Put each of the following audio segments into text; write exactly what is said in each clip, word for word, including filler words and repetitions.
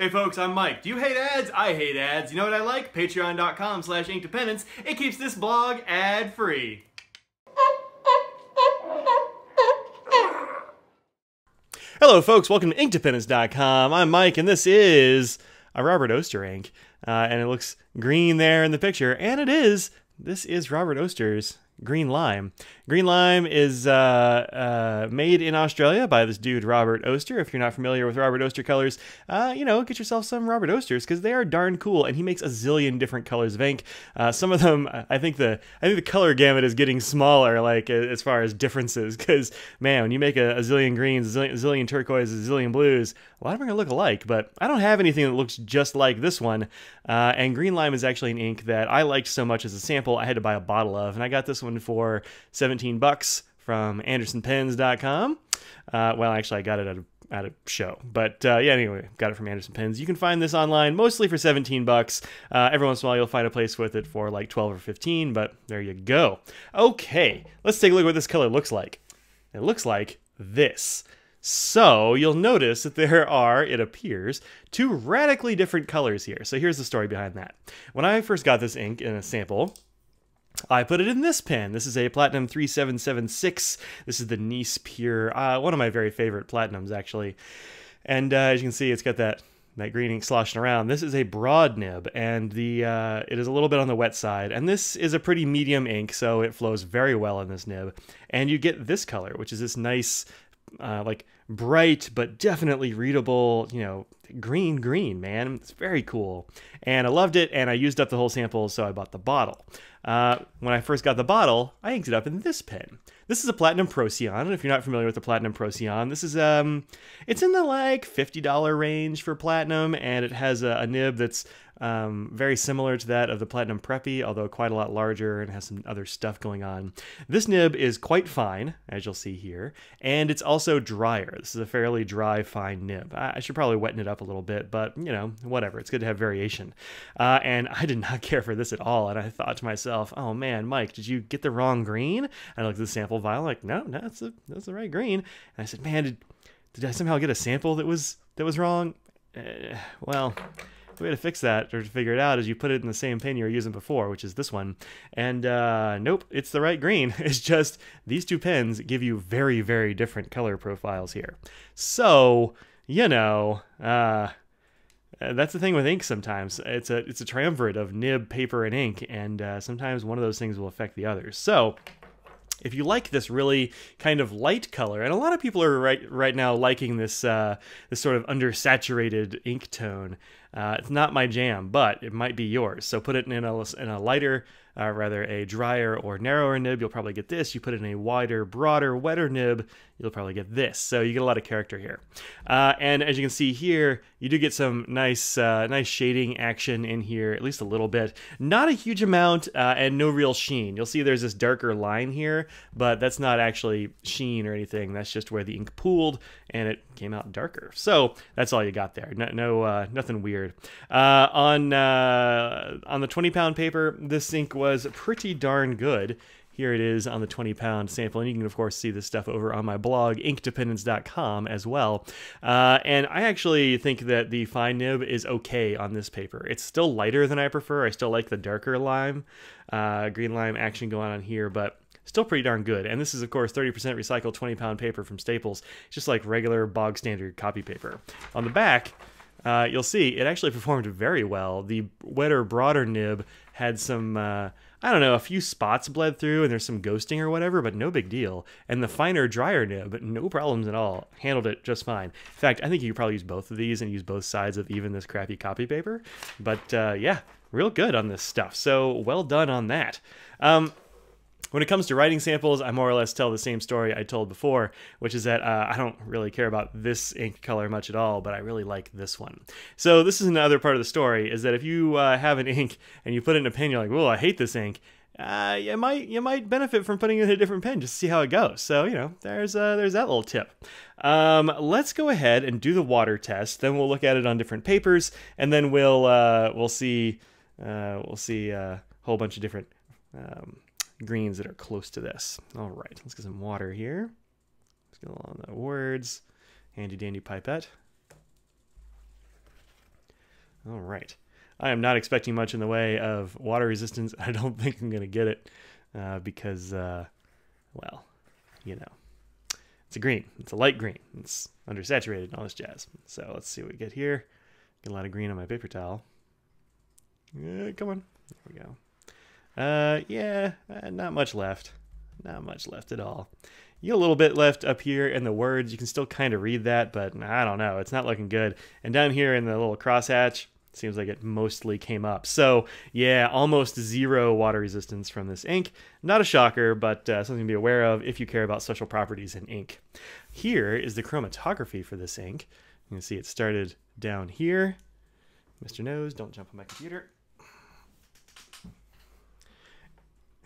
Hey folks, I'm Mike. Do you hate ads? I hate ads. You know what I like? Patreon.com slash InkDependence. It keeps this blog ad-free. Hello folks, welcome to InkDependence dot com. I'm Mike and this is a Robert Oster ink. Uh, and it looks green there in the picture. And it is, this is Robert Oster's Green Lime. Green Lime is uh, uh, made in Australia by this dude, Robert Oster. If you're not familiar with Robert Oster colors, uh, you know, get yourself some Robert Osters because they are darn cool. And he makes a zillion different colors of ink. Uh, some of them, I think the I think the color gamut is getting smaller, like as far as differences. Because man, when you make a, a zillion greens, a zillion, a zillion turquoises, a zillion blues, a lot of them are gonna look alike. But I don't have anything that looks just like this one. Uh, and Green Lime is actually an ink that I liked so much as a sample, I had to buy a bottle of, and I got this one for seventeen bucks from Anderson Pens dot com. Uh, well, actually, I got it at a, at a show, but uh, yeah, anyway, got it from AndersonPens. You can find this online mostly for seventeen bucks. Uh, every once in a while, you'll find a place with it for like twelve or fifteen, but there you go. Okay, let's take a look at what this color looks like. It looks like this. So you'll notice that there are, it appears, two radically different colors here. So here's the story behind that. When I first got this ink in a sample, I put it in this pen. This is a Platinum thirty-seven seventy-six. This is the Nice Pure, uh, one of my very favorite Platinums, actually. And uh, as you can see, it's got that, that green ink sloshing around. This is a broad nib, and the uh, it is a little bit on the wet side. And this is a pretty medium ink, so it flows very well in this nib. And you get this color, which is this nice, uh, like, bright but definitely readable, you know, green green, man. It's very cool, and I loved it, and I used up the whole sample, so I bought the bottle. Uh, when I first got the bottle, I inked it up in this pen. This is a Platinum Procyon, and if you're not familiar with the Platinum Procyon, this is um it's in the like fifty dollar range for Platinum, and it has a, a nib that's um very similar to that of the Platinum Preppy, although quite a lot larger and has some other stuff going on. This nib is quite fine, as you'll see here, and it's also drier. This is a fairly dry, fine nib. I should probably wetten it up a little bit, but, you know, whatever. It's good to have variation. Uh, and I did not care for this at all, and I thought to myself, oh, man, Mike, did you get the wrong green? And I looked at the sample vial, like, no, no, that's, a, that's the right green. And I said, man, did, did I somehow get a sample that was, that was wrong? Uh, well... The way to fix that, or to figure it out, is you put it in the same pen you were using before, which is this one. And uh, nope, it's the right green. It's just these two pens give you very, very different color profiles here. So, you know, uh, that's the thing with ink sometimes. It's a, it's a triumvirate of nib, paper, and ink, and uh, sometimes one of those things will affect the other. So... if you like this really kind of light color, and a lot of people are right right now liking this uh, this sort of undersaturated ink tone, uh, it's not my jam, but it might be yours. So put it in a, in a lighter, uh, rather a drier or narrower nib, you'll probably get this. You put it in a wider, broader, wetter nib, you'll probably get this. So you get a lot of character here. Uh, and as you can see here, you do get some nice uh, nice shading action in here, at least a little bit. Not a huge amount, uh, and no real sheen. You'll see there's this darker line here, but that's not actually sheen or anything. That's just where the ink pooled and it came out darker. So that's all you got there. No, no uh, nothing weird. Uh, on uh, on the twenty pound paper, this ink was pretty darn good. Here it is on the twenty pound sample, and you can of course see this stuff over on my blog, InkDependence dot com, as well. Uh, and I actually think that the fine nib is okay on this paper. It's still lighter than I prefer. I still like the darker lime, uh, green lime action going on here, but still pretty darn good. And this is, of course, thirty percent recycled twenty pound paper from Staples, just like regular bog standard copy paper. On the back, uh, you'll see it actually performed very well. The wetter, broader nib had some, uh, I don't know, a few spots bled through and there's some ghosting or whatever, but no big deal. And the finer, drier nib, no problems at all. Handled it just fine. In fact, I think you could probably use both of these and use both sides of even this crappy copy paper. But uh, yeah, real good on this stuff. So well done on that. Um, When it comes to writing samples, I more or less tell the same story I told before, which is that uh, I don't really care about this ink color much at all, but I really like this one. So this is another part of the story, is that if you uh, have an ink and you put it in a pen, you're like, whoa, I hate this ink. Uh, you might you might benefit from putting it in a different pen just to see how it goes. So, you know, there's uh, there's that little tip. Um, let's go ahead and do the water test. Then we'll look at it on different papers, and then we'll uh, we'll see uh, we'll see uh, a whole bunch of different. Um, greens that are close to this. All right, let's get some water here. Let's get along the words. Handy dandy pipette. All right. I am not expecting much in the way of water resistance. I don't think I'm going to get it uh, because, uh, well, you know, it's a green. It's a light green. It's undersaturated and all this jazz. So let's see what we get here. Get a lot of green on my paper towel. Yeah, come on. There we go. Uh, yeah, uh, not much left. Not much left at all. You got a little bit left up here in the words. You can still kind of read that, but I don't know. It's not looking good. And down here in the little crosshatch, seems like it mostly came up. So yeah, almost zero water resistance from this ink. Not a shocker, but uh, something to be aware of if you care about special properties in ink. Here is the chromatography for this ink. You can see it started down here. Mister Nose, don't jump on my computer.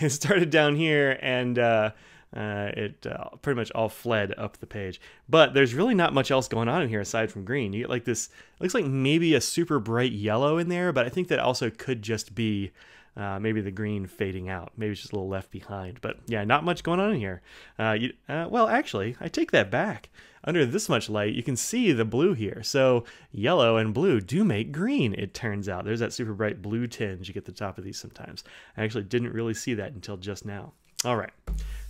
It started down here and uh, uh, it uh, pretty much all fled up the page. But there's really not much else going on in here aside from green. You get like this, it looks like maybe a super bright yellow in there, but I think that also could just be uh, maybe the green fading out. Maybe it's just a little left behind. But yeah, not much going on in here. Uh, you, uh, well, actually, I take that back. Under this much light, you can see the blue here. So yellow and blue do make green, it turns out. There's that super bright blue tinge you get at the top of these sometimes. I actually didn't really see that until just now. All right,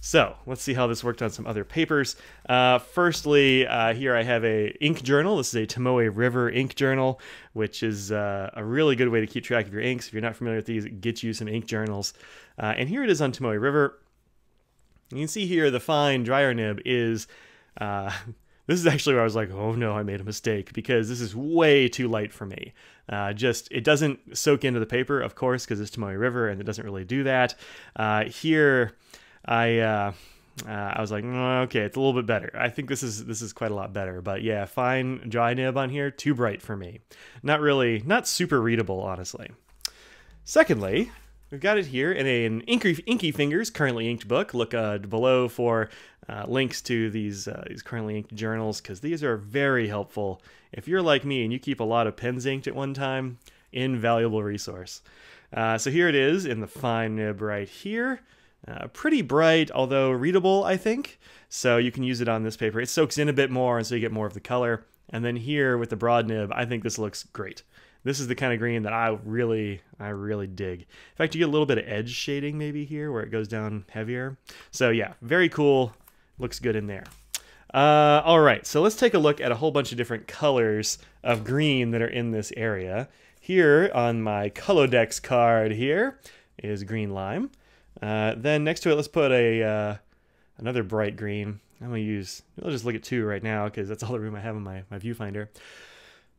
so let's see how this worked on some other papers. Uh, firstly, uh, here I have a ink journal. This is a Tomoe River ink journal, which is uh, a really good way to keep track of your inks. If you're not familiar with these, get you some ink journals. Uh, and here it is on Tomoe River. You can see here the fine dryer nib is... Uh, this is actually where I was like, oh no, I made a mistake, because this is way too light for me. Uh, just, it doesn't soak into the paper, of course, because it's Tomoe River and it doesn't really do that. Uh, here, I uh, uh, I was like, mm, okay, it's a little bit better. I think this is this is quite a lot better, but yeah, fine dry nib on here, too bright for me. Not really, not super readable, honestly. Secondly, we've got it here in an Inky, Inky Fingers currently inked book. Look uh, below for uh, links to these, uh, these currently inked journals, because these are very helpful. If you're like me and you keep a lot of pens inked at one time, invaluable resource. Uh, so here it is in the fine nib right here. Uh, pretty bright, although readable, I think. So you can use it on this paper. It soaks in a bit more, and so you get more of the color. And then here with the broad nib, I think this looks great. This is the kind of green that I really, I really dig. In fact, you get a little bit of edge shading maybe here where it goes down heavier. So yeah, very cool. Looks good in there. Uh, all right, so let's take a look at a whole bunch of different colors of green that are in this area. Here on my Colodex card here is Green Lime. Uh, then next to it, let's put a uh, another bright green. I'm gonna use, I'll just look at two right now because that's all the room I have in my, my viewfinder.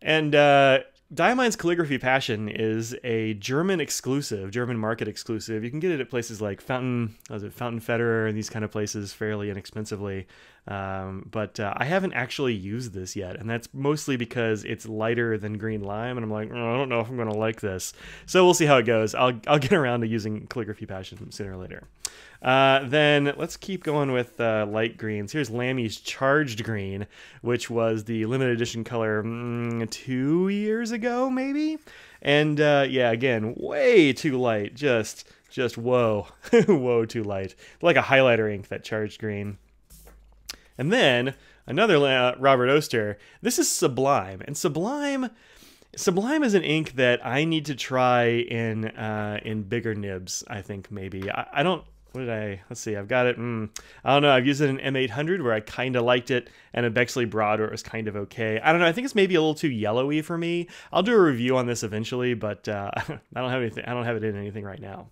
And uh, Diamine's Calligraphy Passion is a German exclusive, German market exclusive. You can get it at places like Fountain, was it Fountain Federer and these kind of places fairly inexpensively. Um, but uh, I haven't actually used this yet, and that's mostly because it's lighter than Green Lime, and I'm like, oh, I don't know if I'm going to like this. So we'll see how it goes. I'll, I'll get around to using Calligraphy Passion sooner or later. Uh, then let's keep going with uh, light greens. Here's Lamy's Charged Green, which was the limited edition color mm, two years ago, maybe? And uh, yeah, again, way too light. Just, just whoa. Whoa, too light. Like a highlighter ink, that Charged Green. And then another uh, Robert Oster. This is Sublime, and Sublime, Sublime is an ink that I need to try in uh, in bigger nibs. I think maybe I, I don't. What did I? Let's see. I've got it. Mm, I don't know. I've used it in M eight hundred where I kind of liked it, and a Bexley Broad where it was kind of okay. I don't know. I think it's maybe a little too yellowy for me. I'll do a review on this eventually, but uh, I don't have anything. I don't have it in anything right now.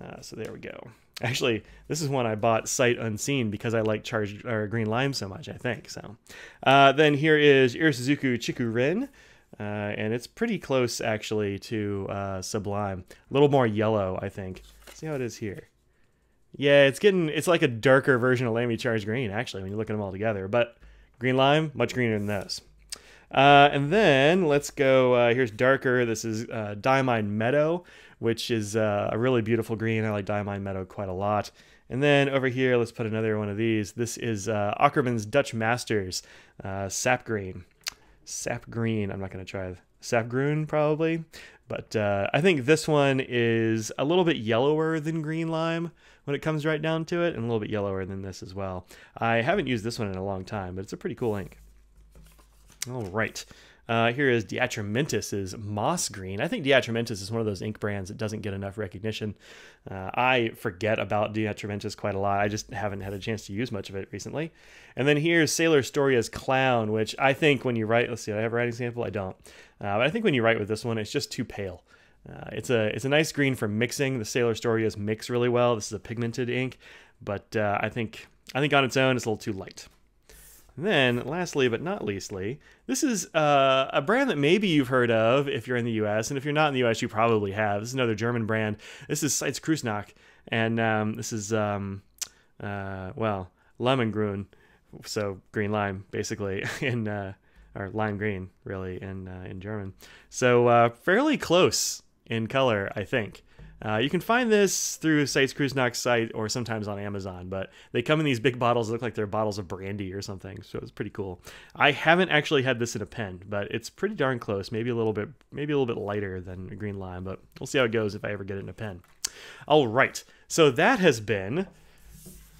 Uh, so there we go. Actually, this is one I bought sight unseen because I like charged or Green Lime so much, I think. So uh, then here is Irisuzuku Chikuren, uh, and it's pretty close actually to uh, Sublime. A little more yellow, I think. Let's see how it is here. Yeah, it's getting it's like a darker version of Lamy Charged Green actually when you look at them all together. But Green Lime much greener than those. Uh, and then let's go, uh, here's darker, this is uh, Diamine Meadow, which is uh, a really beautiful green. I like Diamine Meadow quite a lot. And then over here, let's put another one of these. This is uh, Ackerman's Dutch Masters, uh, Sap Green. Sap Green, I'm not going to try Sap Green probably, but uh, I think this one is a little bit yellower than Green Lime when it comes right down to it, and a little bit yellower than this as well. I haven't used this one in a long time, but it's a pretty cool ink. All right, Uh, here is De Atramentis' Moss Green. I think De Atramentis is one of those ink brands that doesn't get enough recognition. Uh, I forget about De Atramentis quite a lot. I just haven't had a chance to use much of it recently. And then here's Sailor Storia's Clown, which I think when you write, let's see, do I have a writing sample? I don't. Uh, but I think when you write with this one, it's just too pale. Uh, it's a it's a nice green for mixing. The Sailor Storias mix really well. This is a pigmented ink, but uh, I think I think on its own it's a little too light. And then, lastly but not leastly, this is uh, a brand that maybe you've heard of if you're in the U S, and if you're not in the U S, you probably have. This is another German brand. This is Seitz Kreuznach, and um, this is um, uh, well, Lemongrün, so green lime basically, in uh, or lime green really in uh, in German. So uh, fairly close in color, I think. Uh, you can find this through Seitz Kreuznach's site or sometimes on Amazon, but they come in these big bottles that look like they're bottles of brandy or something, so it's pretty cool. I haven't actually had this in a pen, but it's pretty darn close, maybe a little bit maybe a little bit lighter than green lime, but we'll see how it goes if I ever get it in a pen. All right, so that has been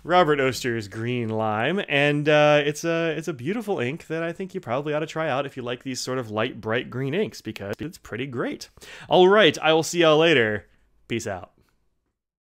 Robert Oster's Green Lime, and uh, it's a it's a beautiful ink that I think you probably ought to try out if you like these sort of light, bright green inks, because it's pretty great. All right, I will see y'all later. Peace out.